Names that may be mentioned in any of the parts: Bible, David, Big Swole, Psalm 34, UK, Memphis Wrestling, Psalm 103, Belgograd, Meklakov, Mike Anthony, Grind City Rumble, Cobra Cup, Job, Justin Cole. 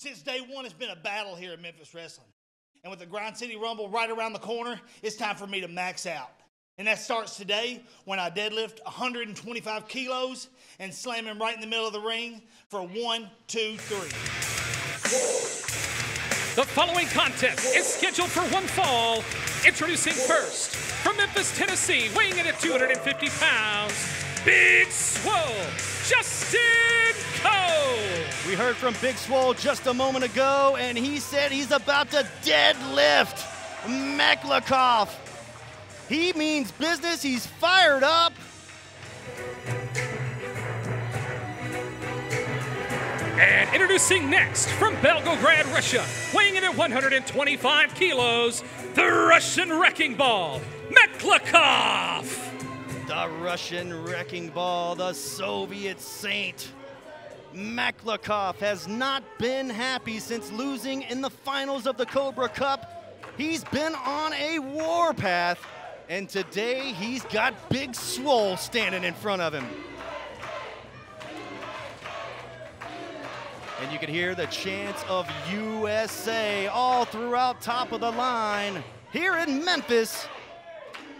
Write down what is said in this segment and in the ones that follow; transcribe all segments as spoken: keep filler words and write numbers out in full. Since day one, it's been a battle here at Memphis Wrestling. And with the Grind City Rumble right around the corner, it's time for me to max out. And that starts today when I deadlift one hundred twenty-five kilos and slam him right in the middle of the ring for one, two, three. The following contest is scheduled for one fall. Introducing first, from Memphis, Tennessee, weighing in at two hundred fifty pounds, Big Swole, Justin Cole. We heard from Big Swole just a moment ago, and he said he's about to deadlift Meklakov. He means business. He's fired up. And introducing next from Belgograd, Russia, weighing in at one hundred twenty-five kilos, the Russian Wrecking Ball, Meklakov. The Russian Wrecking Ball, the Soviet saint. Meklakov has not been happy since losing in the finals of the Cobra Cup. He's been on a war path, and today he's got Big Swole standing in front of him. And you can hear the chants of U S A all throughout top of the line. Here in Memphis,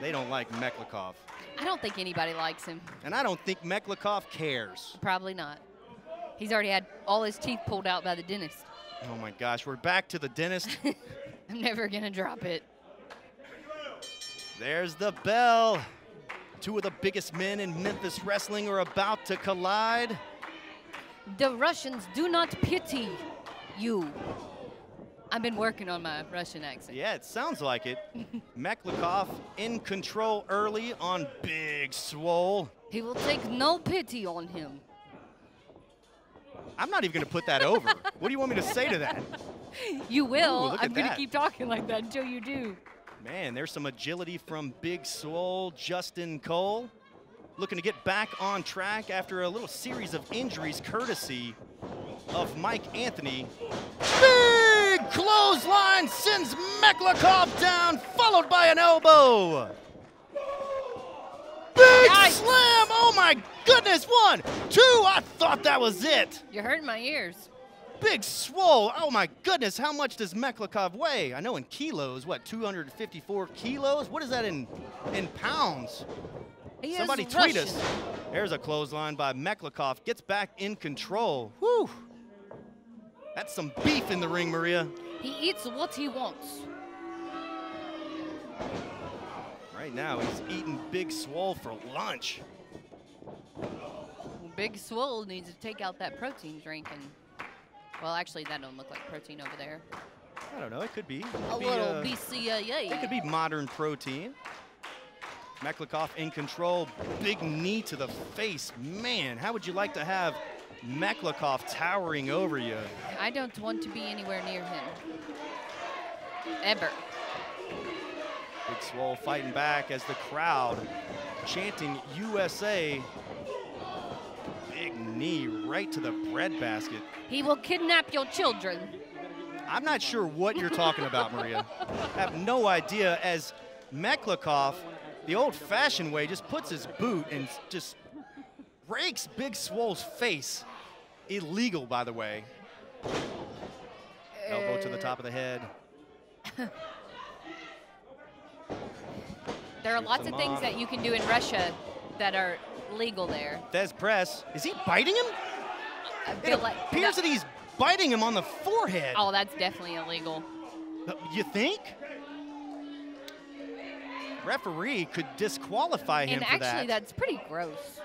they don't like Meklakov. I don't think anybody likes him. And I don't think Meklakov cares. Probably not. He's already had all his teeth pulled out by the dentist. Oh my gosh, we're back to the dentist. I'm never gonna drop it. There's the bell. Two of the biggest men in Memphis wrestling are about to collide. The Russians do not pity you. I've been working on my Russian accent. Yeah, it sounds like it. Meklakov in control early on Big Swole. He will take no pity on him. I'm not even going to put that over. What do you want me to say to that? You will. Ooh, I'm going to keep talking like that until you do. Man, there's some agility from Big Swole, Justin Cole. Looking to get back on track after a little series of injuries courtesy of Mike Anthony. Big clothesline sends Meklakov down, followed by an elbow. Big nice. Slam, oh my goodness, one, two, I thought that was it. You're hurting my ears. Big Swole, oh my goodness, how much does Meklakov weigh? I know in kilos, what, two hundred fifty-four kilos? What is that in, in pounds? He Somebody tweet Russian. us. There's a clothesline by Meklakov. Gets back in control. Whew. That's some beef in the ring, Maria. He eats what he wants. Right now, he's eating Big Swole for lunch. Big Swole needs to take out that protein drink. and Well, actually, that don't look like protein over there. I don't know. It could be. It could a be little uh, B C A A. It could be modern protein. Meklakov in control, big knee to the face. Man, how would you like to have Meklakov towering over you? I don't want to be anywhere near him, ever. Big Swole fighting back as the crowd chanting U S A. Big knee right to the breadbasket. He will kidnap your children. I'm not sure what you're talking about, Maria. I have no idea, as Meklakov, the old-fashioned way, just puts his boot and just rakes Big Swole's face. Illegal, by the way. Uh, Elbow to the top of the head. There are Here's lots of mom. things that you can do in Russia that are legal there. There's press. Is he biting him? I feel it like, appears no. that he's biting him on the forehead. Oh, that's definitely illegal. You think? Referee could disqualify him and for actually, that. And actually, that's pretty gross.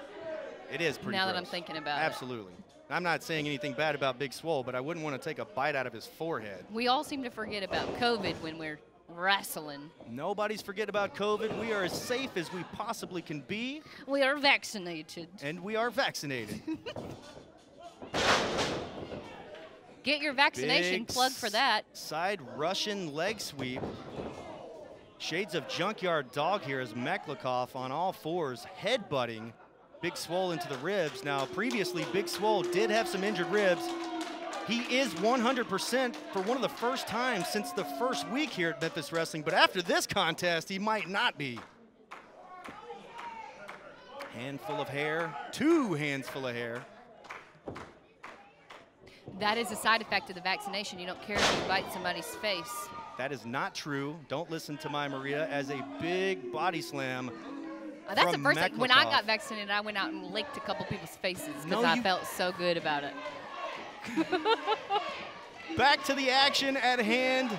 It is pretty now gross. Now that I'm thinking about Absolutely. it. Absolutely. I'm not saying anything bad about Big Swole, but I wouldn't want to take a bite out of his forehead. We all seem to forget about COVID when we're wrestling. Nobody's forget about COVID. We are as safe as we possibly can be. We are vaccinated. And we are vaccinated. Get your vaccination Big plug for that. Side Russian leg sweep. Shades of junkyard dog here as Meklakov on all fours, headbutting Big Swole into the ribs. Now, previously, Big Swole did have some injured ribs. He is one hundred percent for one of the first times since the first week here at Memphis Wrestling, but after this contest, he might not be. Handful of hair, two hands full of hair. that is a side effect of the vaccination. You don't care if you bite somebody's face. That is not true. Don't listen to my Maria as a big body slam. Oh, that's from the first Meklakov. Thing. When I got vaccinated, I went out and licked a couple people's faces because no, I felt so good about it. Back to the action at hand.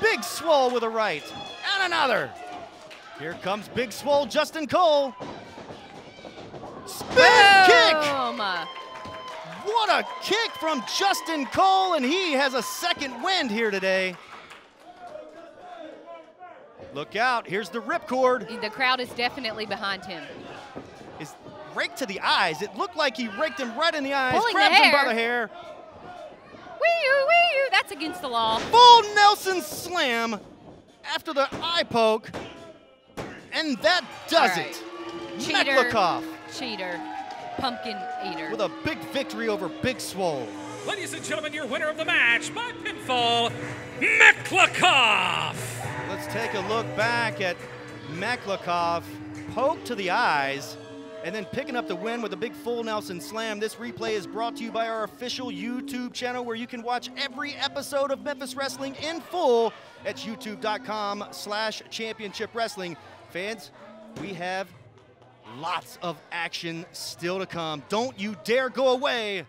Big Swole with a right and another. Here comes Big Swole, Justin Cole. Spin kick. What a kick from Justin Cole, and he has a second wind here today. Look out, here's the ripcord. The crowd is definitely behind him. It's raked to the eyes. It looked like he raked him right in the eyes, pulling grabbed the him by the hair. Wee-oo, wee-oo, that's against the law. Full Nelson slam after the eye poke, and that does right. it. Cheater, Meklakov. Cheater, pumpkin eater. With a big victory over Big Swole. Ladies and gentlemen, your winner of the match by pinfall, Meklakov. Let's take a look back at Meklakov, poke to the eyes, and then picking up the win with a big full Nelson slam. This replay is brought to you by our official YouTube channel, where you can watch every episode of Memphis Wrestling in full at youtube.com slash championship wrestling. Fans, we have lots of action still to come. Don't you dare go away.